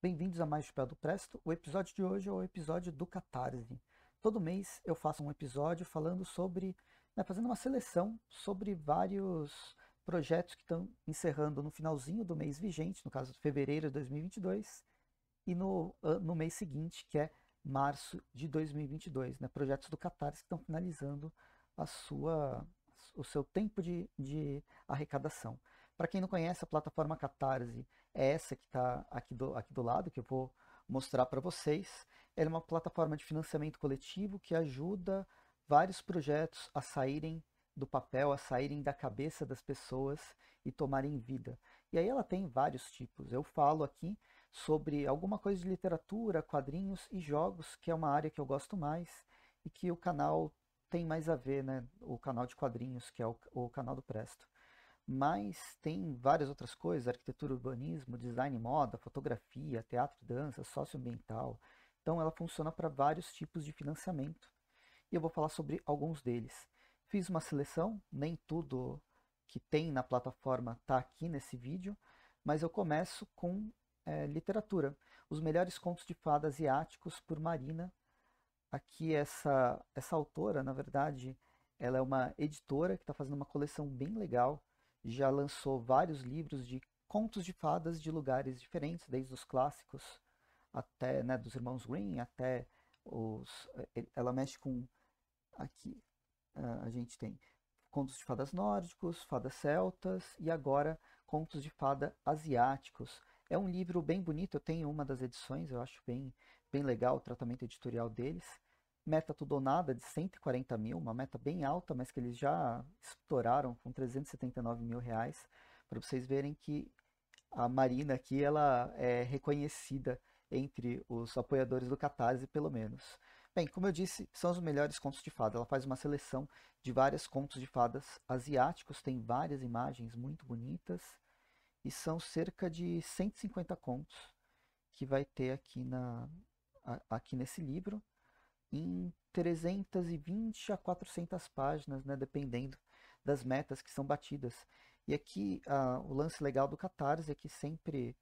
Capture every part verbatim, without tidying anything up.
Bem-vindos a mais um Papel do Presto. O episódio de hoje é o episódio do Catarse. Todo mês eu faço um episódio falando sobre, né, fazendo uma seleção sobre vários projetos que estão encerrando no finalzinho do mês vigente, no caso de fevereiro de dois mil e vinte e dois, e no, no mês seguinte, que é março de dois mil e vinte e dois, né, projetos do Catarse que estão finalizando a sua, o seu tempo de, de arrecadação. Para quem não conhece, a plataforma Catarse é essa que está aqui do, aqui do lado, que eu vou mostrar para vocês. Ela é uma plataforma de financiamento coletivo que ajuda vários projetos a saírem do papel, a saírem da cabeça das pessoas e tomarem vida. E aí ela tem vários tipos. Eu falo aqui sobre alguma coisa de literatura, quadrinhos e jogos, que é uma área que eu gosto mais e que o canal tem mais a ver, né? O canal de quadrinhos, que é o, o canal do Presto. Mas tem várias outras coisas, arquitetura, urbanismo, design, moda, fotografia, teatro, dança, socioambiental. Então ela funciona para vários tipos de financiamento. E eu vou falar sobre alguns deles. Fiz uma seleção, nem tudo que tem na plataforma está aqui nesse vídeo, mas eu começo com é, literatura. Os melhores contos de fadas e áticos por Marina. Aqui essa, essa autora, na verdade, ela é uma editora que está fazendo uma coleção bem legal. Já lançou vários livros de contos de fadas de lugares diferentes, desde os clássicos até, né, dos Irmãos Grimm, até os... Ela mexe com... Aqui a gente tem contos de fadas nórdicos, fadas celtas e agora contos de fada asiáticos. É um livro bem bonito, eu tenho uma das edições, eu acho bem, bem legal o tratamento editorial deles. Meta tudo ou nada de cento e quarenta mil, uma meta bem alta, mas que eles já estouraram com trezentos e setenta e nove mil reais, para vocês verem que a Marina aqui, ela é reconhecida entre os apoiadores do Catarse, pelo menos. Bem, como eu disse, são os melhores contos de fada. Ela faz uma seleção de vários contos de fadas asiáticos, tem várias imagens muito bonitas, e são cerca de cento e cinquenta contos que vai ter aqui, na, aqui nesse livro, em trezentas e vinte a quatrocentas páginas, né, dependendo das metas que são batidas. E aqui ah, o lance legal do Catarse é que sempre,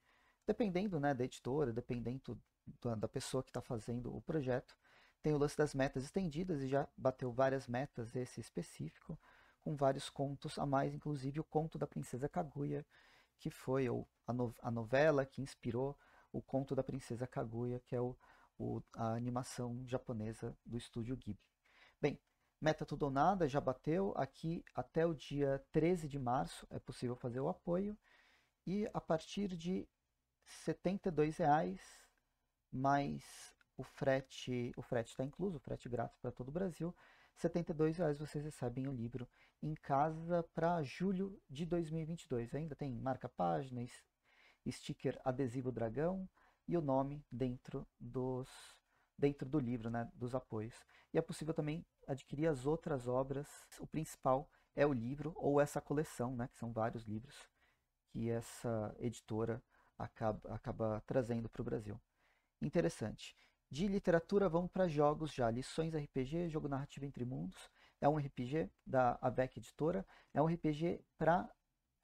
dependendo, né, da editora, dependendo da, da pessoa que está fazendo o projeto, tem o lance das metas estendidas, e já bateu várias metas esse específico, com vários contos a mais, inclusive o conto da princesa Kaguya, que foi ou a, no, a novela que inspirou o conto da princesa Kaguya, que é o O, a animação japonesa do estúdio Ghibli. Bem, meta tudo ou nada já bateu aqui até o dia treze de março, é possível fazer o apoio, e a partir de setenta e dois reais, mais o frete, o frete está incluso, o frete grátis para todo o Brasil, setenta e dois reais vocês recebem o livro em casa para julho de dois mil e vinte e dois. Ainda tem marca-página, sticker adesivo dragão, e o nome dentro, dos, dentro do livro, né, dos apoios. E é possível também adquirir as outras obras. O principal é o livro, ou essa coleção, né, que são vários livros que essa editora acaba, acaba trazendo para o Brasil. Interessante. De literatura, vamos para jogos já. Lições R P G, jogo narrativo entre mundos. É um R P G da AVEC Editora. É um R P G para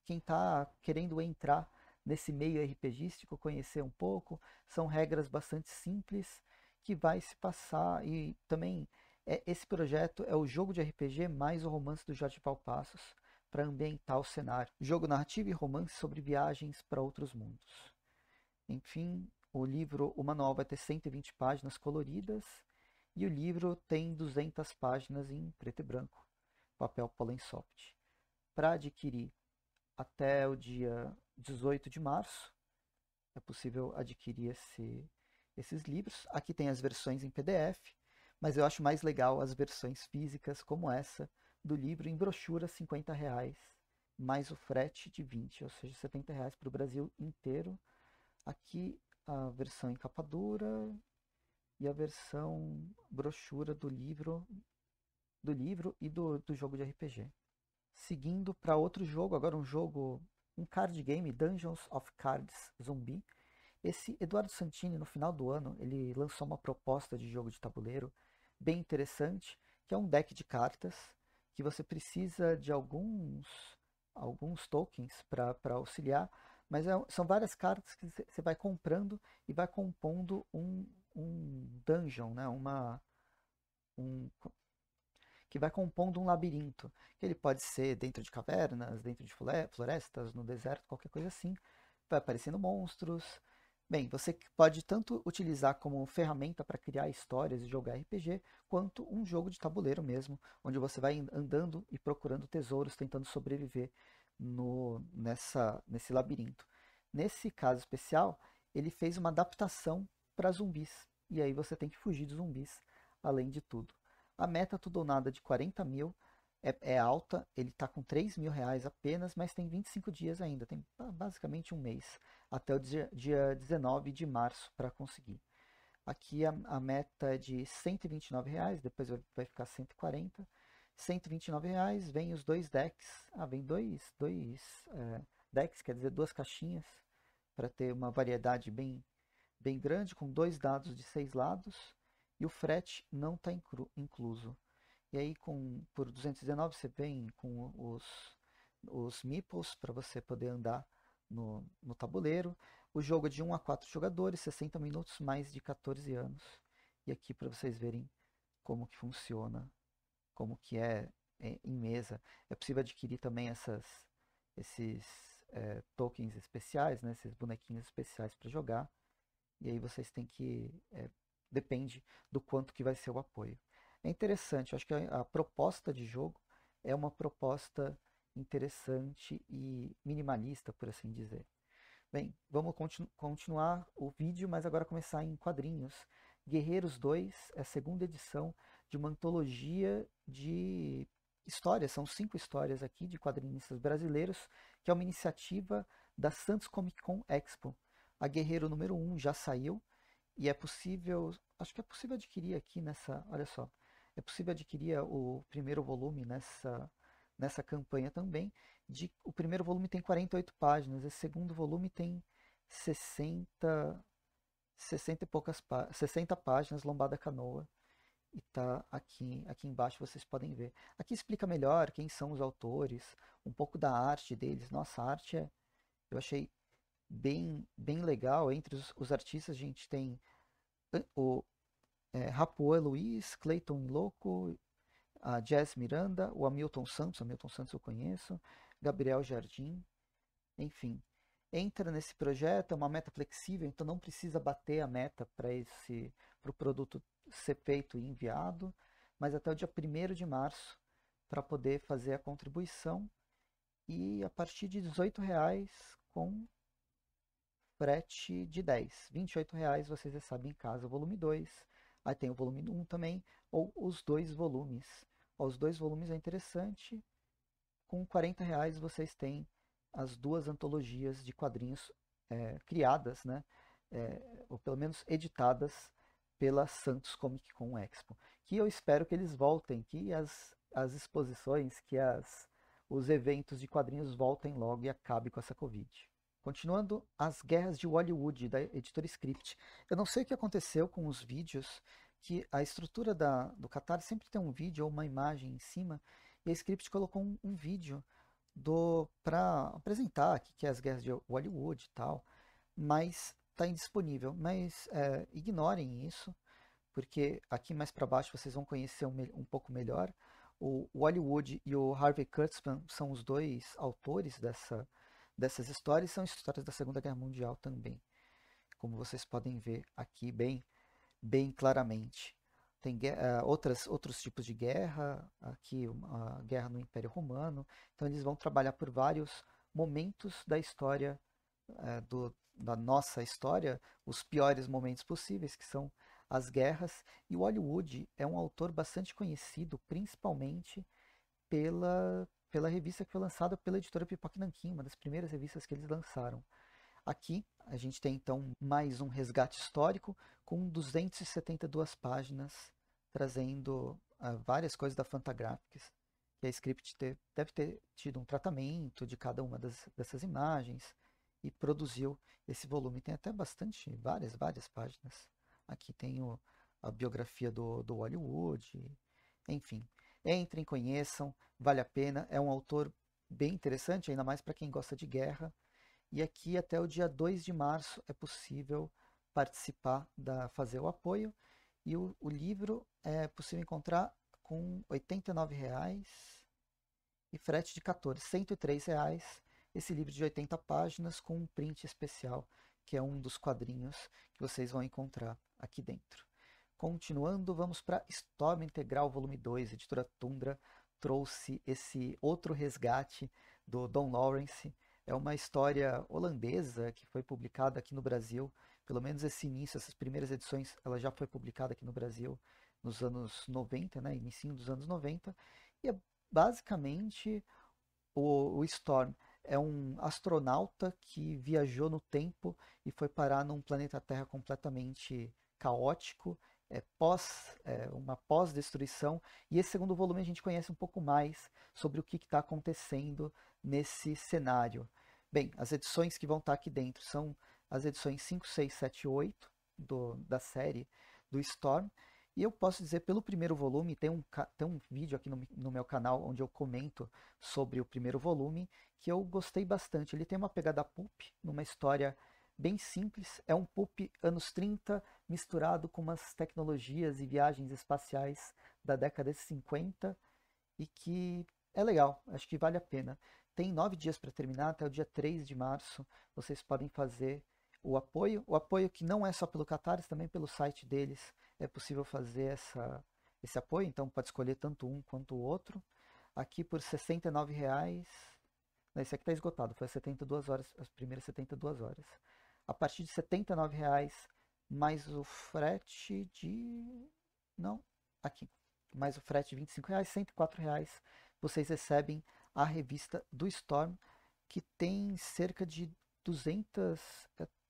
quem está querendo entrar nesse meio RPGístico, conhecer um pouco. São regras bastante simples que vai se passar, e também é, esse projeto é o jogo de R P G mais o romance do Jati Palpassos para ambientar o cenário. Jogo narrativo e romance sobre viagens para outros mundos. Enfim, o livro, o manual vai ter cento e vinte páginas coloridas e o livro tem duzentas páginas em preto e branco, papel Polensoft. Para adquirir até o dia dezoito de março, é possível adquirir esse, esses livros. Aqui tem as versões em P D F, mas eu acho mais legal as versões físicas, como essa do livro, em brochura, cinquenta reais, mais o frete de vinte, ou seja, setenta reais para o Brasil inteiro. Aqui a versão em capa dura e a versão brochura do livro, do livro e do, do jogo de R P G. Seguindo para outro jogo, agora um jogo... um card game, Dungeons of Kards Zombie. Esse Eduardo Santini, no final do ano, ele lançou uma proposta de jogo de tabuleiro bem interessante, que é um deck de cartas, que você precisa de alguns, alguns tokens para auxiliar, Mas é, são várias cartas que você vai comprando e vai compondo um, um dungeon, né? Uma, um, que vai compondo um labirinto. Que ele pode ser dentro de cavernas, dentro de florestas, no deserto, qualquer coisa assim. Vai aparecendo monstros. Bem, você pode tanto utilizar como ferramenta para criar histórias e jogar R P G, quanto um jogo de tabuleiro mesmo, onde você vai andando e procurando tesouros, tentando sobreviver no, nessa, nesse labirinto. Nesse caso especial, ele fez uma adaptação para zumbis, e aí você tem que fugir de zumbis, além de tudo. A meta tudo ou nada de quarenta mil é, é alta, ele está com três mil reais apenas, mas tem vinte e cinco dias ainda, tem basicamente um mês, até o dia, dia dezenove de março para conseguir. Aqui a, a meta é de cento e vinte e nove reais, depois vai, vai ficar cento e quarenta reais. cento e vinte e nove reais vem os dois decks, ah, vem dois, dois é, decks, quer dizer, duas caixinhas, para ter uma variedade bem, bem grande, com dois dados de seis lados, e o frete não está inclu, incluso. E aí, com, por duzentos e dezenove reais, você vem com os, os meeples, para você poder andar no, no tabuleiro. O jogo é de um a quatro jogadores, sessenta minutos, mais de quatorze anos. E aqui para vocês verem como que funciona, como que é, é em mesa. É possível adquirir também essas, esses é, tokens especiais, né? Esses bonequinhos especiais para jogar. E aí vocês têm que... É, depende do quanto que vai ser o apoio. É interessante, eu acho que a, a proposta de jogo é uma proposta interessante e minimalista, por assim dizer. Bem, vamos continu continuar o vídeo, mas agora começar em quadrinhos. Guerreiros dois é a segunda edição de uma antologia de histórias, são cinco histórias aqui de quadrinistas brasileiros, que é uma iniciativa da Santos Comic Con Expo. A Guerreiro número um já saiu e é possível, acho que é possível adquirir aqui nessa, olha só, é possível adquirir o primeiro volume nessa, nessa campanha também. De, o primeiro volume tem quarenta e oito páginas, esse segundo volume tem sessenta e poucas páginas, lombada canoa, e tá aqui, aqui embaixo vocês podem ver. Aqui explica melhor quem são os autores, um pouco da arte deles. Nossa, a arte é, eu achei bem, bem legal. Entre os, os artistas a gente tem o é, Rapoe Luiz, Clayton Loco, a Jazz Miranda, o Hamilton Santos, o Hamilton Santos eu conheço, Gabriel Jardim, enfim. Entra nesse projeto, é uma meta flexível, então não precisa bater a meta para esse, para o produto ser feito e enviado, mas até o dia primeiro de março para poder fazer a contribuição, e a partir de dezoito reais com frete de dez reais. vinte e oito reais vocês recebem em casa o volume dois, aí tem o volume um também, ou os dois volumes. Os dois volumes é interessante, com quarenta reais vocês têm as duas antologias de quadrinhos é, criadas, né? É, ou pelo menos editadas pela Santos Comic Con Expo, que eu espero que eles voltem, que as, as exposições, que as, os eventos de quadrinhos voltem logo e acabe com essa Covid. Continuando, as guerras de Hollywood, da editora Skript. Eu não sei o que aconteceu com os vídeos, que a estrutura da, do Catarse sempre tem um vídeo ou uma imagem em cima, e a Skript colocou um, um vídeo para apresentar aqui, que é as guerras de Hollywood e tal, mas está indisponível. Mas é, ignorem isso, porque aqui mais para baixo vocês vão conhecer um, um pouco melhor. O, o Hollywood e o Harvey Kurtzman são os dois autores dessa, dessas histórias, são histórias da Segunda Guerra Mundial também, como vocês podem ver aqui bem, bem claramente. Tem uh, outras, outros tipos de guerra, aqui a guerra no Império Romano. Então eles vão trabalhar por vários momentos da história, uh, do, da nossa história, os piores momentos possíveis, que são as guerras. E o Hollywood é um autor bastante conhecido, principalmente pela, pela revista que foi lançada pela editora Pipoca e Nanquim, uma das primeiras revistas que eles lançaram. Aqui a gente tem então mais um resgate histórico com duzentas e setenta e duas páginas, trazendo uh, várias coisas da Fantagraphics. E a Skript te, deve ter tido um tratamento de cada uma das, dessas imagens e produziu esse volume. Tem até bastante, várias, várias páginas. Aqui tem o, a biografia do, do Hollywood, enfim. Entrem, conheçam, vale a pena. É um autor bem interessante, ainda mais para quem gosta de guerra. E aqui até o dia dois de março é possível participar, da, fazer o apoio. E o, o livro é possível encontrar com oitenta e nove reais e frete de quatorze reais, cento e três reais. Esse livro de oitenta páginas com um print especial, que é um dos quadrinhos que vocês vão encontrar aqui dentro. Continuando, vamos para Storm Integral, volume dois. A editora Tundra trouxe esse outro resgate do Don Lawrence. É uma história holandesa que foi publicada aqui no Brasil. Pelo menos esse início, essas primeiras edições, ela já foi publicada aqui no Brasil nos anos noventa, né? Início dos anos noventa. E é basicamente o, o Storm. É um astronauta que viajou no tempo e foi parar num planeta Terra completamente caótico, é, pós, é, uma pós-destruição. E esse segundo volume a gente conhece um pouco mais sobre o que está acontecendo nesse cenário. Bem, as edições que vão estar aqui dentro são as edições cinco, seis, sete e oito do, da série do Storm. E eu posso dizer, pelo primeiro volume, tem um, tem um vídeo aqui no, no meu canal onde eu comento sobre o primeiro volume, que eu gostei bastante. Ele tem uma pegada pulp, numa história bem simples. É um pulp anos trinta, misturado com umas tecnologias e viagens espaciais da década de cinquenta, e que é legal, acho que vale a pena. Tem nove dias para terminar, até o dia três de março, vocês podem fazer o apoio. O apoio que não é só pelo Catarse, também pelo site deles é possível fazer essa, esse apoio, então pode escolher tanto um quanto o outro. Aqui por sessenta e nove reais, esse aqui está esgotado, foi setenta e duas horas, as primeiras setenta e duas horas. A partir de setenta e nove reais, mais o frete de... não, aqui, mais o frete de vinte e cinco reais, cento e quatro reais, vocês recebem a revista do Storm, que tem cerca de duzentas...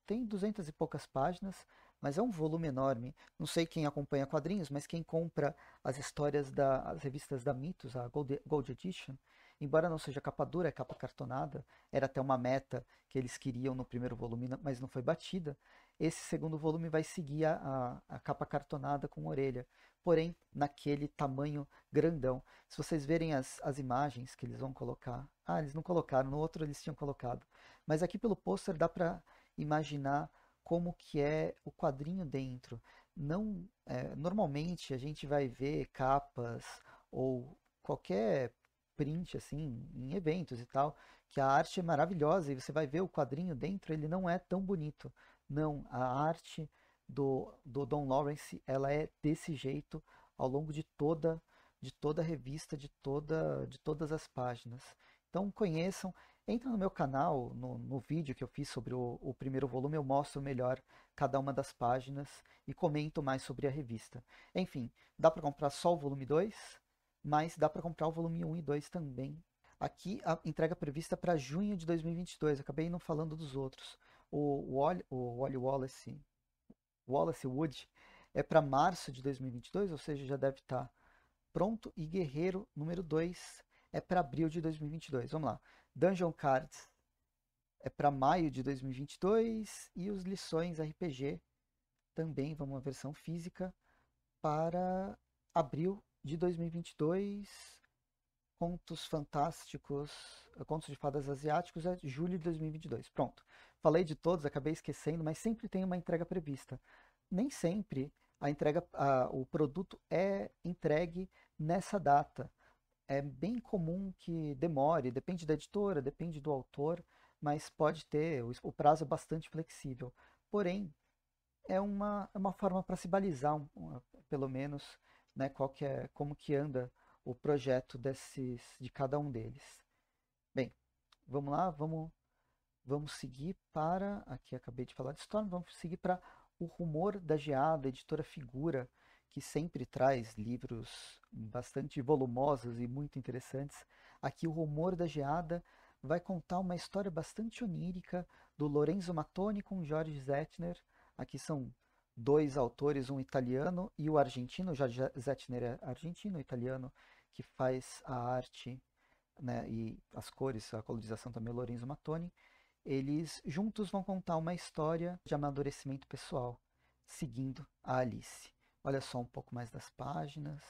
tem duzentas e poucas páginas, mas é um volume enorme. Não sei quem acompanha quadrinhos, mas quem compra as histórias das revistas da Mitos, a Gold, Gold Edition, embora não seja capa dura, é capa cartonada, era até uma meta que eles queriam no primeiro volume, mas não foi batida. Esse segundo volume vai seguir a, a capa cartonada com orelha, porém naquele tamanho grandão. Se vocês verem as, as imagens que eles vão colocar... ah, eles não colocaram, no outro eles tinham colocado. Mas aqui pelo pôster dá para imaginar como que é o quadrinho dentro. Não, é, normalmente a gente vai ver capas ou qualquer print assim em eventos e tal, que a arte é maravilhosa e você vai ver o quadrinho dentro, ele não é tão bonito. Não, a arte do, do Don Lawrence, ela é desse jeito ao longo de toda, de toda a revista, de, toda, de todas as páginas. Então conheçam, entra no meu canal, no, no vídeo que eu fiz sobre o, o primeiro volume, eu mostro melhor cada uma das páginas e comento mais sobre a revista. Enfim, dá para comprar só o volume dois, mas dá para comprar o volume um e dois também. Aqui a entrega prevista para junho de dois mil e vinte e dois, acabei não falando dos outros. O Wally, o Wally Wallace, Wallace Wood é para março de dois mil e vinte e dois, ou seja, já deve estar pronto. E Guerreiro número dois... é para abril de dois mil e vinte e dois. Vamos lá. Dungeons of Kards é para maio de dois mil e vinte e dois. E os Lições R P G também, vamos, uma versão física, para abril de dois mil e vinte e dois. Contos Fantásticos, Contos de Fadas Asiáticos é julho de dois mil e vinte e dois. Pronto. Falei de todos, acabei esquecendo, mas sempre tem uma entrega prevista. Nem sempre a entrega, a, o produto é entregue nessa data. É bem comum que demore, depende da editora, depende do autor, mas pode ter, o prazo é bastante flexível. Porém, é uma, uma forma para se balizar, um, pelo menos, né, qual que é, como que anda o projeto desses, de cada um deles. Bem, vamos lá, vamos, vamos seguir para... aqui acabei de falar de Storm, vamos seguir para O Rumor da Geada, editora Figura, que sempre traz livros bastante volumosos e muito interessantes. Aqui, O Rumor da Geada vai contar uma história bastante onírica do Lorenzo Matone com Jorge Zettner. Aqui são dois autores, um italiano e o argentino. O Jorge Zettner é argentino, italiano, que faz a arte, né, e as cores, a colorização também, o Lorenzo Matone. Eles juntos vão contar uma história de amadurecimento pessoal, seguindo a Alice. Olha só um pouco mais das páginas.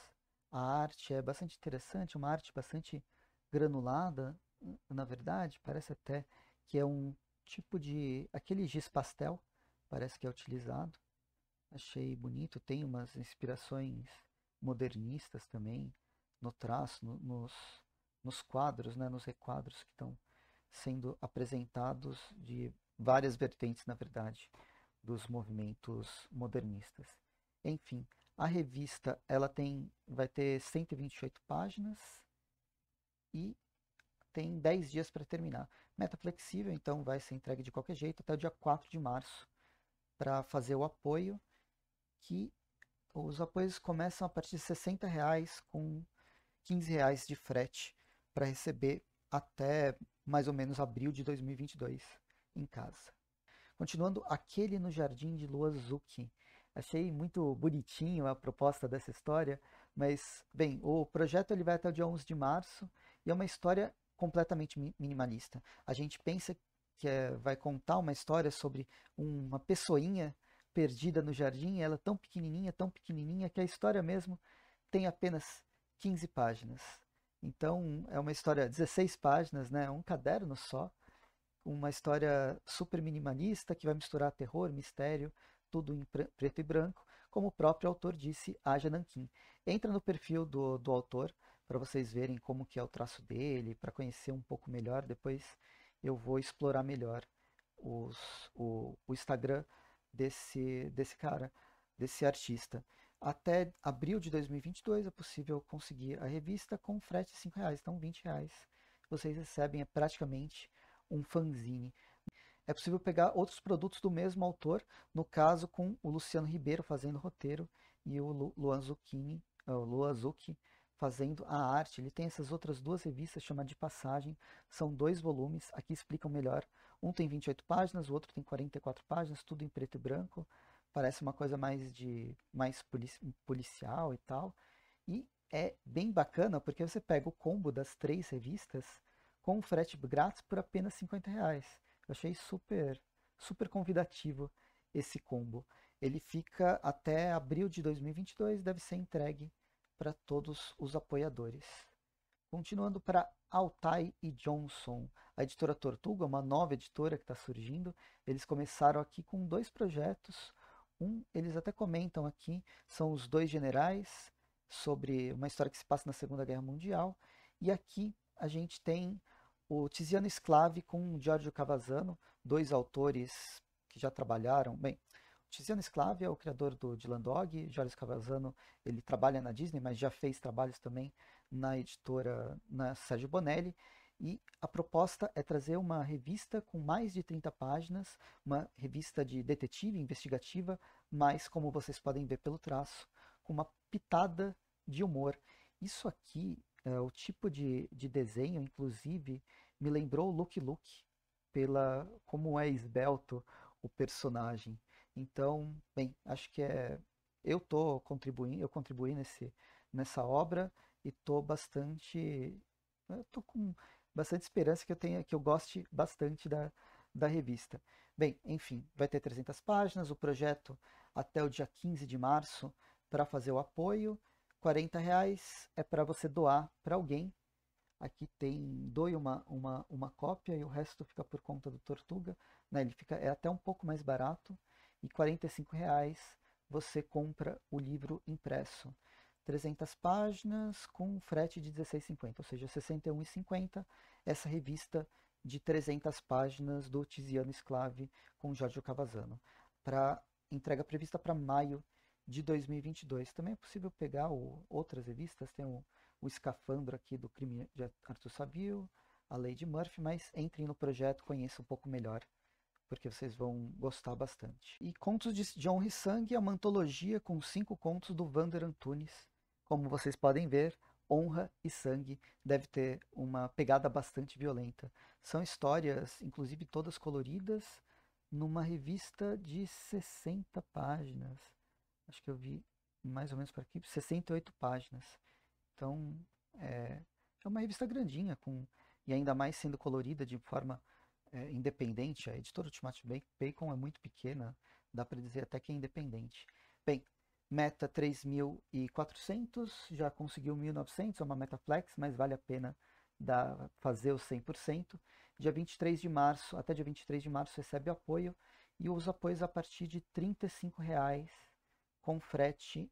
A arte é bastante interessante, uma arte bastante granulada, na verdade. Parece até que é um tipo de... aquele giz pastel, parece que é utilizado. Achei bonito, tem umas inspirações modernistas também no traço, no, nos, nos quadros, né, nos requadros que estão sendo apresentados de várias vertentes, na verdade, dos movimentos modernistas. Enfim, a revista ela tem, vai ter cento e vinte e oito páginas e tem dez dias para terminar. Meta flexível, então vai ser entregue de qualquer jeito até o dia quatro de março para fazer o apoio, que os apoios começam a partir de sessenta reais com quinze reais de frete para receber até mais ou menos abril de dois mil e vinte e dois em casa. Continuando, Aquele no Jardim de Luazuki. Achei muito bonitinho a proposta dessa história, mas, bem, o projeto ele vai até o dia onze de março e é uma história completamente minimalista. A gente pensa que é, vai contar uma história sobre uma pessoinha perdida no jardim, ela é tão pequenininha, tão pequenininha, que a história mesmo tem apenas quinze páginas. Então, é uma história de dezesseis páginas, né? Um caderno só, uma história super minimalista que vai misturar terror, mistério, tudo em preto e branco, como o próprio autor disse, Haja Nanquim. Entra no perfil do, do autor para vocês verem como que é o traço dele, para conhecer um pouco melhor. Depois eu vou explorar melhor os, o, o Instagram desse, desse cara, desse artista. Até abril de dois mil e vinte e dois é possível conseguir a revista com frete de cinco reais, então vinte reais. Vocês recebem é praticamente um fanzine. É possível pegar outros produtos do mesmo autor, no caso com o Luciano Ribeiro fazendo roteiro e o Luan Zucchini, o Luan Zucchi fazendo a arte. Ele tem essas outras duas revistas chamadas De Passagem, são dois volumes, aqui explicam melhor. Um tem vinte e oito páginas, o outro tem quarenta e quatro páginas, tudo em preto e branco. Parece uma coisa mais de mais policial e tal. E é bem bacana porque você pega o combo das três revistas com frete grátis por apenas cinquenta reais. Eu achei super, super convidativo esse combo. Ele fica até abril de dois mil e vinte e dois, deve ser entregue para todos os apoiadores. Continuando para Altai e Johnson, a editora Tortuga, uma nova editora que está surgindo. Eles começaram aqui com dois projetos. Um, eles até comentam aqui, são Os Dois Generais, sobre uma história que se passa na Segunda Guerra Mundial. E aqui a gente tem o Tiziano Sclavi com o Giorgio Cavazzano, dois autores que já trabalharam. Bem, o Tiziano Sclavi é o criador do Dylan Dog, Giorgio Cavazzano ele trabalha na Disney, mas já fez trabalhos também na editora na Sérgio Bonelli. E a proposta é trazer uma revista com mais de trinta páginas, uma revista de detetive, investigativa, mas, como vocês podem ver pelo traço, com uma pitada de humor. Isso aqui, é, o tipo de, de desenho, inclusive, me lembrou o Lucky Luke, pela como é esbelto o personagem. Então, bem, acho que é... Eu tô contribuindo, eu contribuí nesse, nessa obra e tô bastante... Eu tô com... bastante esperança que eu tenha, que eu goste bastante da, da revista. Bem, enfim, vai ter trezentas páginas, o projeto até o dia quinze de março para fazer o apoio. quarenta reais é para você doar para alguém. Aqui tem, doe uma, uma, uma cópia e o resto fica por conta do Tortuga, né? Ele fica, é até um pouco mais barato. E quarenta e cinco reais você compra o livro impresso. trezentas páginas com frete de dezesseis reais e cinquenta centavos, ou seja, sessenta e um reais e cinquenta centavos, essa revista de trezentas páginas do Tiziano Sclavi com Giorgio Cavazzano, para entrega prevista para maio de dois mil e vinte e dois. Também é possível pegar o, outras revistas, tem o, o Escafandro aqui do Crime de Arthur Saville, a Lei de Murphy, mas entrem no projeto, conheçam um pouco melhor, porque vocês vão gostar bastante. E Contos de John Risang é uma antologia com cinco contos do Vander Antunes. Como vocês podem ver, Honra e Sangue deve ter uma pegada bastante violenta. São histórias, inclusive todas coloridas, numa revista de sessenta páginas. Acho que eu vi mais ou menos por aqui, sessenta e oito páginas. Então, é, é uma revista grandinha, com, e ainda mais sendo colorida de forma é, independente. A editora Ultimate Bacon é muito pequena, dá para dizer até que é independente. Bem, meta três mil e quatrocentos, já conseguiu mil e novecentos, é uma meta flex, mas vale a pena dar, fazer o cem por cento. Dia vinte e três de março, até dia vinte e três de março recebe o apoio, e os apoios a partir de trinta e cinco reais, com frete,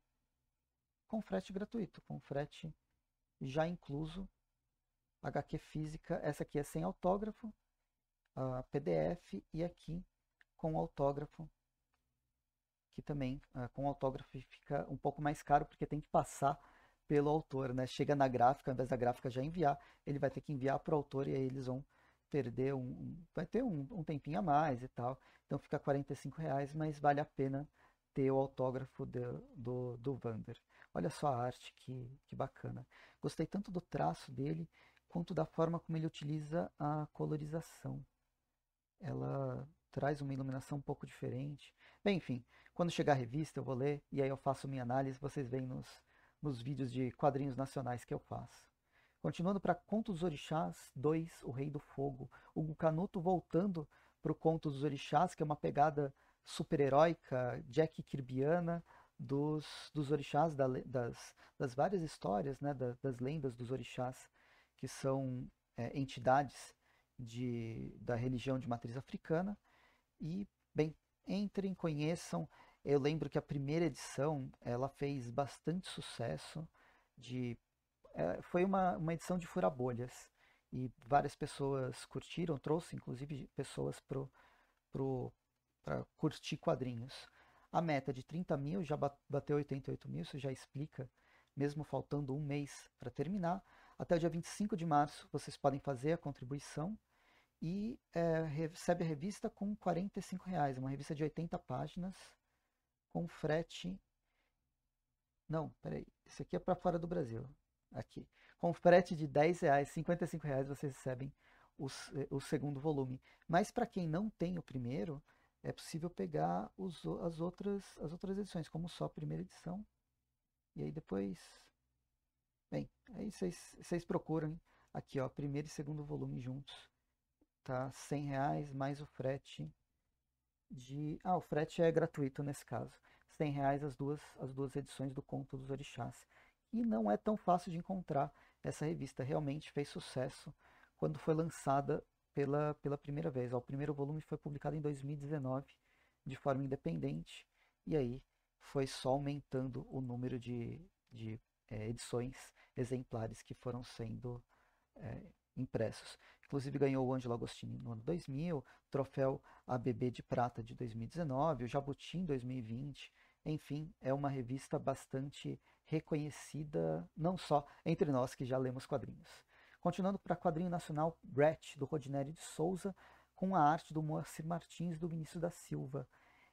com frete gratuito, com frete já incluso, H Q física, essa aqui é sem autógrafo, uh, P D F, e aqui com autógrafo, que também uh, com autógrafo fica um pouco mais caro, porque tem que passar pelo autor, né? Chega na gráfica, ao invés da gráfica já enviar, ele vai ter que enviar para o autor, e aí eles vão perder um, um vai ter um, um tempinho a mais e tal, então fica quarenta e cinco reais, mas vale a pena ter o autógrafo do, do, do Vander. Olha só a arte, que, que bacana. Gostei tanto do traço dele, quanto da forma como ele utiliza a colorização. Ela traz uma iluminação um pouco diferente. Bem, enfim, quando chegar a revista eu vou ler, e aí eu faço minha análise, vocês veem nos, nos vídeos de quadrinhos nacionais que eu faço. Continuando para Conto dos Orixás dois, O Rei do Fogo. O Canuto voltando para o Conto dos Orixás, que é uma pegada super-heróica, Jack Kirbyana, dos, dos orixás, da, das, das várias histórias, né, da, das lendas dos orixás, que são é, entidades de, da religião de matriz africana. E, bem, entrem, conheçam. Eu lembro que a primeira edição, ela fez bastante sucesso, de, é, foi uma, uma edição de furabolhas, e várias pessoas curtiram, trouxe, inclusive, pessoas pro, pro para curtir quadrinhos. A meta de trinta mil já bateu oitenta e oito mil, isso já explica, mesmo faltando um mês para terminar. Até o dia vinte e cinco de março vocês podem fazer a contribuição, e é, recebe a revista com quarenta e cinco reais, uma revista de oitenta páginas, com frete... Não, peraí, isso aqui é para fora do Brasil. Aqui. Com frete de dez reais, cinquenta e cinco reais vocês recebem os, o segundo volume. Mas para quem não tem o primeiro, é possível pegar os, as, outras, as outras edições, como só a primeira edição. E aí depois... Bem, aí vocês procuram aqui, ó, primeiro e segundo volume juntos. Tá cem reais mais o frete de... Ah, o frete é gratuito nesse caso. cem reais as duas, as duas edições do Conto dos Orixás. E não é tão fácil de encontrar essa revista. Realmente fez sucesso quando foi lançada... Pela, pela primeira vez. Ó, o primeiro volume foi publicado em dois mil e dezenove de forma independente, e aí foi só aumentando o número de, de é, edições exemplares que foram sendo é, impressos. Inclusive ganhou o Ângelo Agostini no ano dois mil, troféu A B B de Prata de dois mil e dezenove, o Jabuti em dois mil e vinte, enfim, é uma revista bastante reconhecida, não só entre nós que já lemos quadrinhos. Continuando para quadrinho nacional, Brett, do Rodinelli de Souza, com a arte do Moacir Martins e do Vinícius da Silva.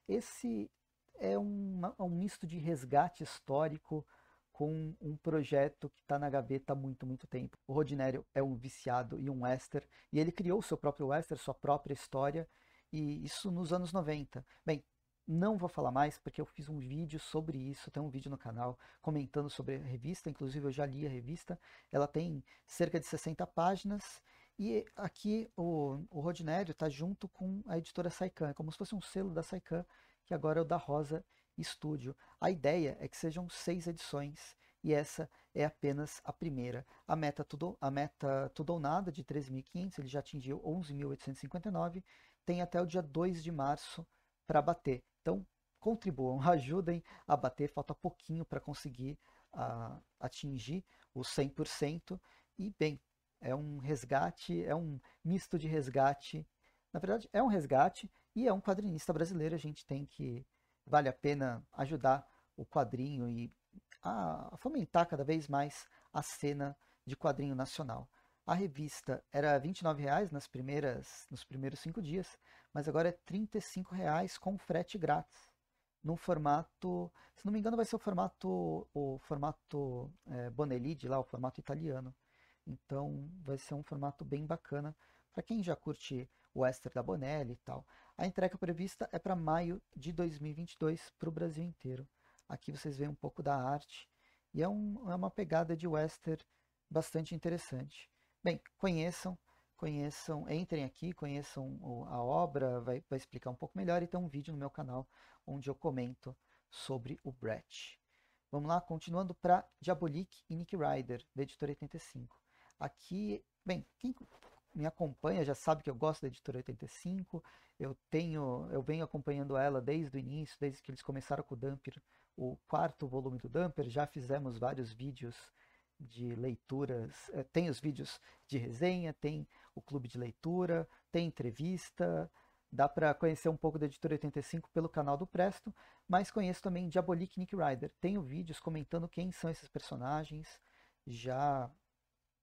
Esse é um, um misto de resgate histórico com um projeto que está na gaveta há muito, muito tempo. O Rodinelli é um viciado e um western, e ele criou o seu próprio western, sua própria história, e isso nos anos noventa. Bem, não vou falar mais, porque eu fiz um vídeo sobre isso, tem um vídeo no canal comentando sobre a revista, inclusive eu já li a revista, ela tem cerca de sessenta páginas, e aqui o, o Rodinelli está junto com a editora Saikan, é como se fosse um selo da Saikan, que agora é o da Rosa Studio. A ideia é que sejam seis edições, e essa é apenas a primeira. A meta tudo, a meta tudo ou nada, de treze mil e quinhentos, ele já atingiu onze mil oitocentos e cinquenta e nove, tem até o dia dois de março para bater. Então, contribuam, ajudem a bater, falta pouquinho para conseguir uh, atingir o cem por cento. E, bem, é um resgate, é um misto de resgate. Na verdade, é um resgate e é um quadrinista brasileiro. A gente tem que... Vale a pena ajudar o quadrinho e a fomentar cada vez mais a cena de quadrinho nacional. A revista era vinte e nove reais nas primeiras, nos primeiros cinco dias, mas agora é trinta e cinco reais com frete grátis. Num formato, se não me engano, vai ser o formato, o formato é, Bonelli de lá, o formato italiano. Então vai ser um formato bem bacana para quem já curte o western da Bonelli e tal. A entrega prevista é para maio de dois mil e vinte e dois para o Brasil inteiro. Aqui vocês veem um pouco da arte, e é, um, é uma pegada de western bastante interessante. Bem, conheçam, conheçam, entrem aqui, conheçam a obra, vai, vai explicar um pouco melhor, e tem um vídeo no meu canal onde eu comento sobre o Brett. Vamos lá, continuando para Diabolik e Nick Raider, da Editora oitenta e cinco. Aqui, bem, quem me acompanha já sabe que eu gosto da Editora oitenta e cinco, eu, tenho, eu venho acompanhando ela desde o início, desde que eles começaram com o Dampyr, o quarto volume do Dampyr, já fizemos vários vídeos de leituras, tem os vídeos de resenha, tem o clube de leitura, tem entrevista, dá para conhecer um pouco da Editora oitenta e cinco pelo canal do Presto, mas conheço também Diabolik e Nick Raider, tenho vídeos comentando quem são esses personagens, já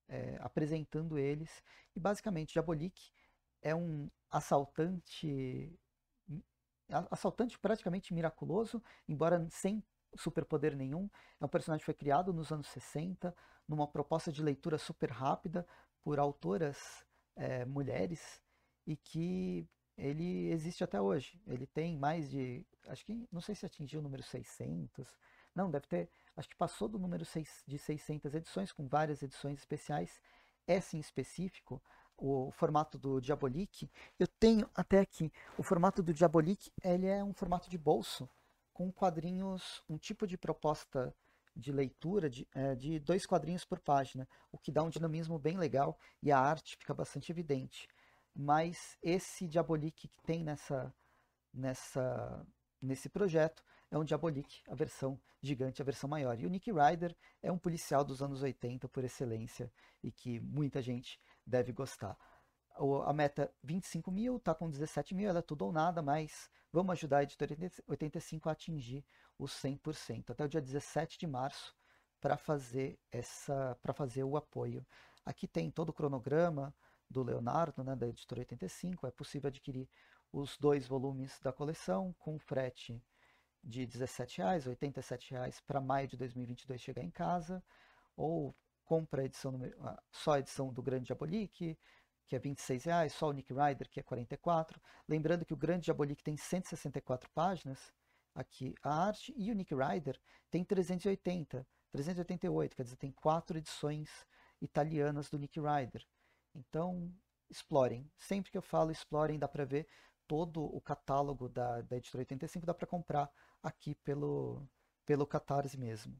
é, apresentando eles, e basicamente Diabolik é um assaltante, assaltante praticamente miraculoso, embora sem superpoder nenhum. É um personagem que foi criado nos anos sessenta, numa proposta de leitura super rápida, por autoras é, mulheres, e que ele existe até hoje. Ele tem mais de, acho que, não sei se atingiu o número seiscentos, não, deve ter, acho que passou do número seis, de seiscentas edições, com várias edições especiais. Esse em específico, o formato do Diabolik, eu tenho até aqui, o formato do Diabolik, ele é um formato de bolso, com quadrinhos, um tipo de proposta de leitura de, é, de dois quadrinhos por página, o que dá um dinamismo bem legal e a arte fica bastante evidente. Mas esse Diabolik que tem nessa, nessa, nesse projeto é um Diabolik, a versão gigante, a versão maior. E o Nick Raider é um policial dos anos oitenta por excelência e que muita gente deve gostar. A meta vinte e cinco mil, está com dezessete mil, ela é tudo ou nada, mas vamos ajudar a Editora oitenta e cinco a atingir os cem por cento, até o dia dezessete de março, para fazer, essa, para fazer o apoio. Aqui tem todo o cronograma do Leonardo, né, da Editora oitenta e cinco, é possível adquirir os dois volumes da coleção, com frete de dezessete reais, oitenta e sete reais, para maio de dois mil e vinte e dois chegar em casa, ou compra a edição, só a edição do Grande Diabolik, que é vinte e seis reais, só o Nick Raider, que é quarenta e quatro reais. Lembrando que o Grande Diabolik tem cento e sessenta e quatro páginas, aqui a arte, e o Nick Raider tem trezentos e oitenta, trezentos e oitenta e oito, quer dizer, tem quatro edições italianas do Nick Raider. Então, explorem. Sempre que eu falo explorem, dá para ver todo o catálogo da, da Editora oitenta e cinco, dá para comprar aqui pelo, pelo Catarse mesmo.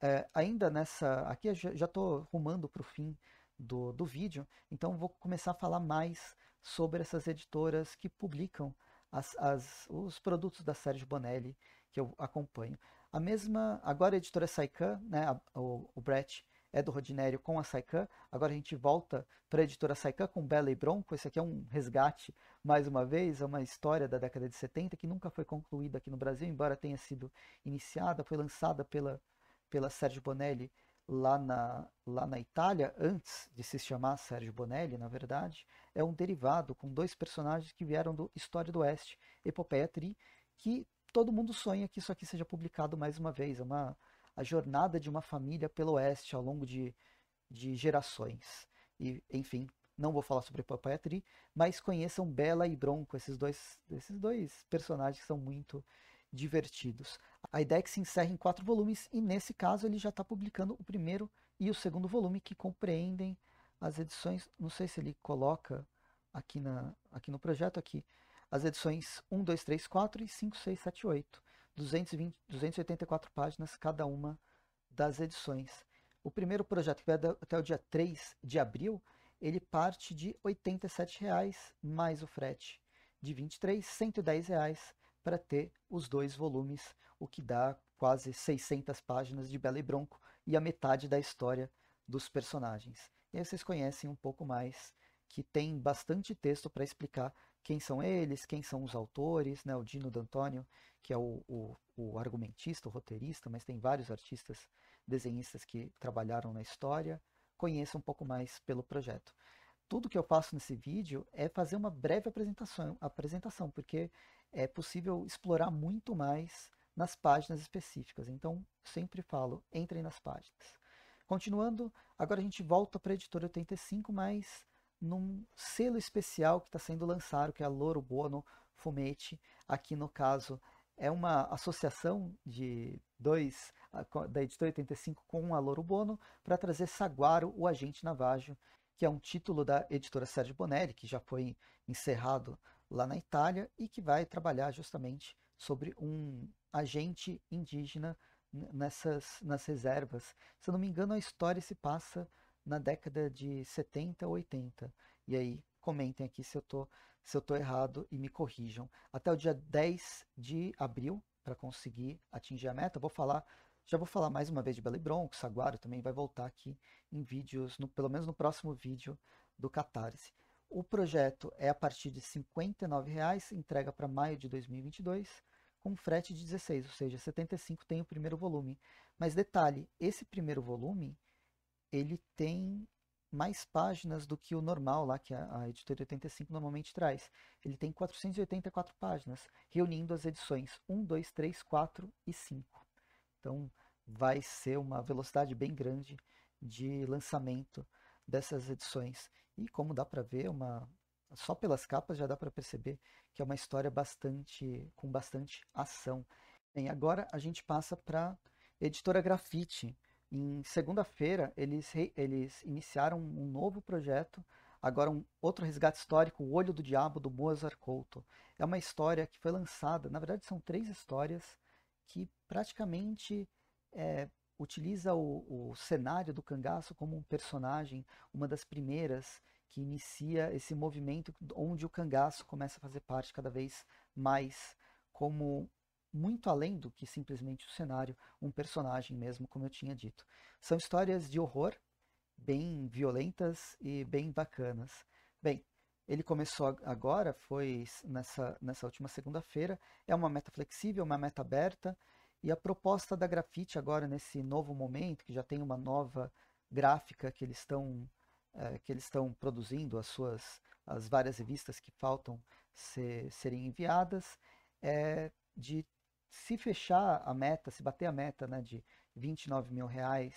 É, ainda nessa... Aqui eu já estou rumando para o fim Do, do vídeo, então vou começar a falar mais sobre essas editoras que publicam as, as, os produtos da Sérgio Bonelli que eu acompanho. A mesma, agora a editora Saikan, né, a, o, o Brett é do Rodinério com a Saikan, agora a gente volta para a editora Saikan com Bela e Bronco. Esse aqui é um resgate, mais uma vez, é uma história da década de setenta que nunca foi concluída aqui no Brasil, embora tenha sido iniciada, foi lançada pela, pela Sérgio Bonelli Lá na, lá na Itália, antes de se chamar Sérgio Bonelli, na verdade. É um derivado com dois personagens que vieram do História do Oeste, Epopeia Tri, que todo mundo sonha que isso aqui seja publicado mais uma vez, é uma, a jornada de uma família pelo Oeste ao longo de, de gerações. E, enfim, não vou falar sobre Epopeia Tri, mas conheçam Bela e Bronco, esses dois, esses dois personagens que são muito divertidos. A ideia é que se encerra em quatro volumes e, nesse caso, ele já está publicando o primeiro e o segundo volume, que compreendem as edições, não sei se ele coloca aqui, na, aqui no projeto, aqui, as edições um, dois, três, quatro e cinco, seis, sete, oito, duzentas e vinte, duzentas e oitenta e quatro páginas cada uma das edições. O primeiro projeto, que vai até o dia três de abril, ele parte de oitenta e sete reais mais o frete de vinte e três reais, cento e dez reais, para ter os dois volumes, o que dá quase seiscentas páginas de Bela e Bronco e a metade da história dos personagens. E aí vocês conhecem um pouco mais, que tem bastante texto para explicar quem são eles, quem são os autores, né? O Dino D'Antonio, que é o, o, o argumentista, o roteirista, mas tem vários artistas desenhistas que trabalharam na história. Conheça um pouco mais pelo projeto. Tudo que eu faço nesse vídeo é fazer uma breve apresentação, apresentação porque é possível explorar muito mais nas páginas específicas. Então, sempre falo, entrem nas páginas. Continuando, agora a gente volta para a Editora oitenta e cinco, mas num selo especial que está sendo lançado, que é a Loro Buono Fumetti. Aqui, no caso, é uma associação de dois, da Editora oitenta e cinco com a Loro Buono, para trazer Saguaro, o Agente Navajo, que é um título da Editora Sérgio Bonelli, que já foi encerrado lá na Itália, e que vai trabalhar justamente sobre um agente indígena nessas, nas reservas. Se eu não me engano, a história se passa na década de setenta ou oitenta, E aí, comentem aqui se eu tô, se eu tô errado e me corrijam. Até o dia dez de abril, para conseguir atingir a meta, vou falar... Já vou falar mais uma vez de Belo e Bronx, Saguaro também vai voltar aqui em vídeos, no, pelo menos no próximo vídeo do Catarse. O projeto é a partir de cinquenta e nove reais, entrega para maio de dois mil e vinte e dois, com frete de dezesseis, ou seja, setenta e cinco tem o primeiro volume. Mas detalhe, esse primeiro volume, ele tem mais páginas do que o normal lá, que a, a Editora oitenta e cinco normalmente traz. Ele tem quatrocentas e oitenta e quatro páginas, reunindo as edições um, dois, três, quatro e cinco. Então, vai ser uma velocidade bem grande de lançamento dessas edições. E como dá para ver, uma... só pelas capas já dá para perceber que é uma história bastante com bastante ação. Bem, agora a gente passa para Editora Grafite. Em segunda-feira, eles, re... eles iniciaram um novo projeto, agora um outro resgate histórico, O Olho do Diabo, do Mozart Couto. É uma história que foi lançada, na verdade são três histórias, que praticamente é, utiliza o, o cenário do cangaço como um personagem, uma das primeiras que inicia esse movimento onde o cangaço começa a fazer parte cada vez mais, como muito além do que simplesmente o cenário, um personagem mesmo, como eu tinha dito. São histórias de horror, bem violentas e bem bacanas. Bem, ele começou agora, foi nessa, nessa última segunda-feira. É uma meta flexível, uma meta aberta. E a proposta da Grafite agora, nesse novo momento, que já tem uma nova gráfica que eles estão é, que eles estão produzindo, as suas as várias revistas que faltam ser, serem enviadas, é de se fechar a meta, se bater a meta, né, de vinte e nove mil reais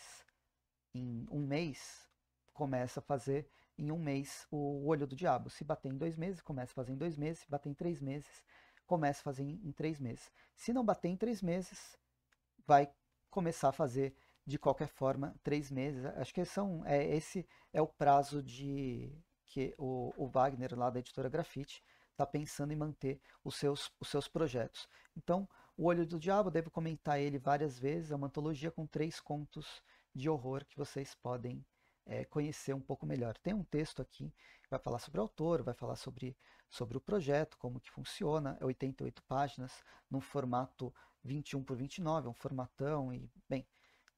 em um mês, começa a fazer... em um mês o Olho do Diabo. Se bater em dois meses, começa a fazer em dois meses. Se bater em três meses, começa a fazer em três meses. Se não bater em três meses, vai começar a fazer de qualquer forma três meses. Acho que são, é, esse é o prazo de que o, o Wagner, lá da Editora Grafite, está pensando em manter os seus, os seus projetos. Então, o Olho do Diabo, devo comentar ele várias vezes, é uma antologia com três contos de horror que vocês podem É, conhecer um pouco melhor. Tem um texto aqui que vai falar sobre o autor, vai falar sobre, sobre o projeto, como que funciona, é oitenta e oito páginas, num formato vinte e um por vinte e nove, é um formatão, e, bem,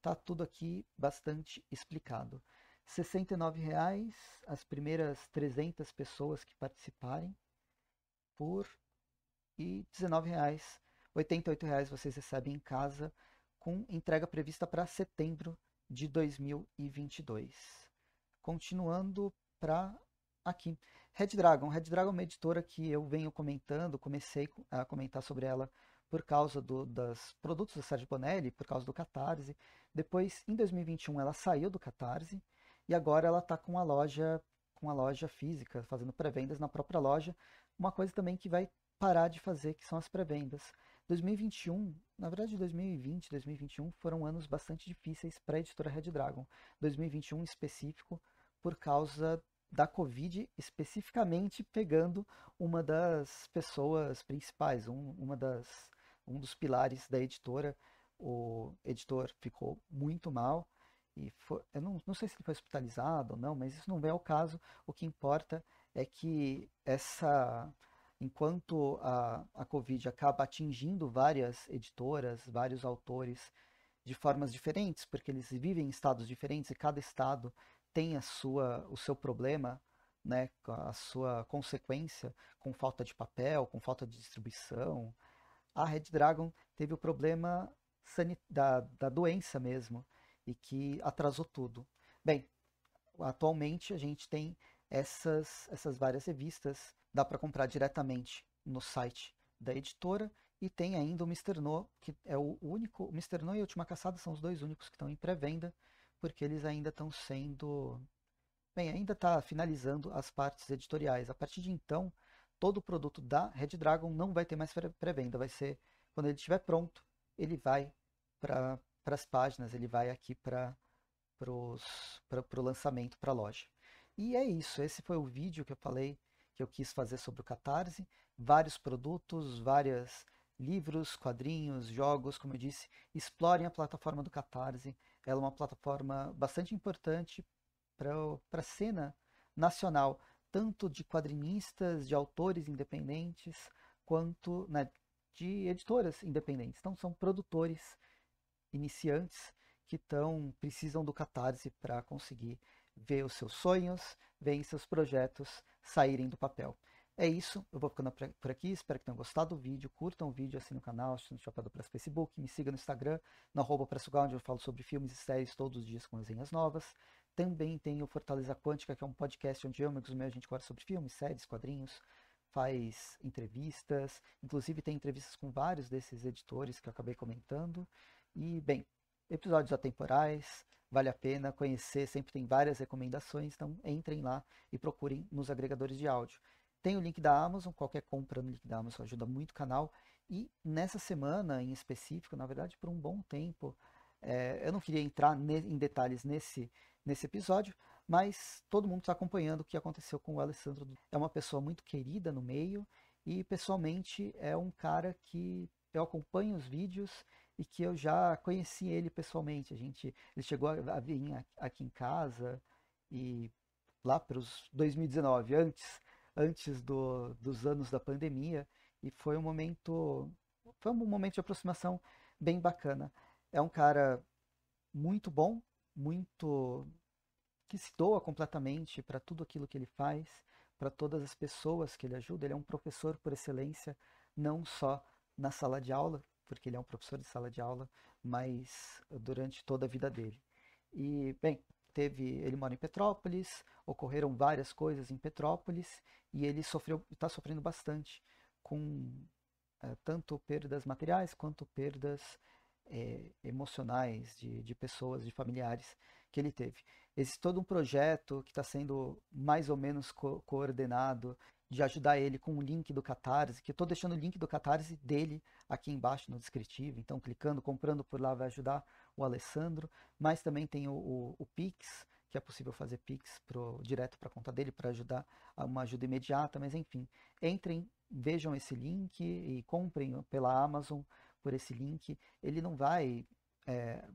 tá tudo aqui bastante explicado. sessenta e nove reais, as primeiras trezentas pessoas que participarem, por e dezenove reais, oitenta e oito reais vocês recebem em casa, com entrega prevista para setembro de dois mil e vinte e dois. Continuando para aqui. Red Dragon. Red Dragon é uma editora que eu venho comentando, comecei a comentar sobre ela por causa do, dos produtos do Sérgio Bonelli, por causa do Catarse. Depois, em dois mil e vinte e um, ela saiu do Catarse e agora ela está com a loja, com a loja física, fazendo pré-vendas na própria loja. Uma coisa também que vai parar de fazer, que são as pré-vendas. dois mil e vinte e um, na verdade dois mil e vinte, dois mil e vinte e um foram anos bastante difíceis para a editora Red Dragon. dois mil e vinte e um em específico, por causa da Covid, especificamente pegando uma das pessoas principais, um, uma das, um dos pilares da editora. O editor ficou muito mal, e foi, eu não, não sei se ele foi hospitalizado ou não, mas isso não vem ao caso. O que importa é que essa... Enquanto a, a Covid acaba atingindo várias editoras, vários autores de formas diferentes, porque eles vivem em estados diferentes e cada estado tem a sua, o seu problema, né, a sua consequência com falta de papel, com falta de distribuição. A Red Dragon teve o problema sanit- da, da doença mesmo e que atrasou tudo. Bem, atualmente a gente tem essas, essas várias revistas. Dá para comprar diretamente no site da editora. E tem ainda o mister No, que é o único... O mister No e a Última Caçada são os dois únicos que estão em pré-venda, porque eles ainda estão sendo... Bem, ainda está finalizando as partes editoriais. A partir de então, todo o produto da Red Dragon não vai ter mais pré-venda. Vai ser, quando ele estiver pronto, ele vai para as páginas, ele vai aqui para o lançamento, para a loja. E é isso, esse foi o vídeo que eu falei, que eu quis fazer sobre o Catarse, vários produtos, vários livros, quadrinhos, jogos, como eu disse, explorem a plataforma do Catarse, ela é uma plataforma bastante importante para a cena nacional, tanto de quadrinistas, de autores independentes, quanto né, de editoras independentes. Então, são produtores iniciantes que tão, precisam do Catarse para conseguir ver os seus sonhos, ver seus projetos saírem do papel. É isso, eu vou ficando por aqui, espero que tenham gostado do vídeo, curtam o vídeo, assinem o canal, assinem o Chapéu do Press Facebook, me sigam no Instagram, no arroba Pressugal, onde eu falo sobre filmes e séries todos os dias com resenhas novas. Também tem o Fortaleza Quântica, que é um podcast onde eu e amigos meus a gente conversa sobre filmes, séries, quadrinhos, faz entrevistas, inclusive tem entrevistas com vários desses editores que eu acabei comentando. E, bem, episódios atemporais, vale a pena conhecer, sempre tem várias recomendações, então entrem lá e procurem nos agregadores de áudio. Tem o link da Amazon, qualquer compra no link da Amazon ajuda muito o canal. E nessa semana em específico, na verdade por um bom tempo, é, eu não queria entrar em detalhes nesse, nesse episódio, mas todo mundo está acompanhando o que aconteceu com o Alessandro. É uma pessoa muito querida no meio e pessoalmente é um cara que eu acompanho os vídeos e que eu já conheci ele pessoalmente. A gente, ele chegou a vir aqui em casa e lá para os dois mil e dezenove, antes... antes do, dos anos da pandemia, e foi um momento foi um momento de aproximação bem bacana. É um cara muito bom, muito que se doa completamente para tudo aquilo que ele faz, para todas as pessoas que ele ajuda. Ele é um professor por excelência, não só na sala de aula, porque ele é um professor de sala de aula, mas durante toda a vida dele. E, bem, Teve, ele mora em Petrópolis, ocorreram várias coisas em Petrópolis e ele sofreu, está sofrendo bastante com é, tanto perdas materiais quanto perdas é, emocionais de, de pessoas, de familiares que ele teve. Existe todo um projeto que está sendo mais ou menos co coordenado de ajudar ele com o link do Catarse, que eu estou deixando o link do Catarse dele aqui embaixo no descritivo, então clicando, comprando por lá vai ajudar o Alessandro, mas também tem o, o, o Pix, que é possível fazer Pix pro, direto para a conta dele, para ajudar, uma ajuda imediata, mas enfim, entrem, vejam esse link e comprem pela Amazon por esse link. Ele não vai é,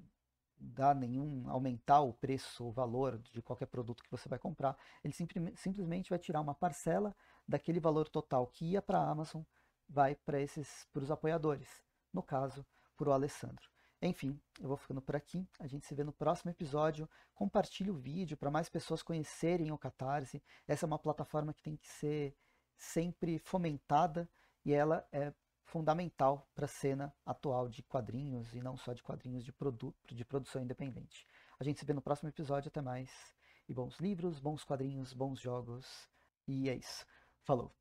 dar nenhum, aumentar o preço, o valor de qualquer produto que você vai comprar, ele simp- simplesmente vai tirar uma parcela daquele valor total que ia para a Amazon, vai para esses, para os apoiadores, no caso, para o Alessandro. Enfim, eu vou ficando por aqui, a gente se vê no próximo episódio, compartilhe o vídeo para mais pessoas conhecerem o Catarse, essa é uma plataforma que tem que ser sempre fomentada e ela é fundamental para a cena atual de quadrinhos e não só de quadrinhos de, produ de produção independente. A gente se vê no próximo episódio, até mais, e bons livros, bons quadrinhos, bons jogos, e é isso, falou!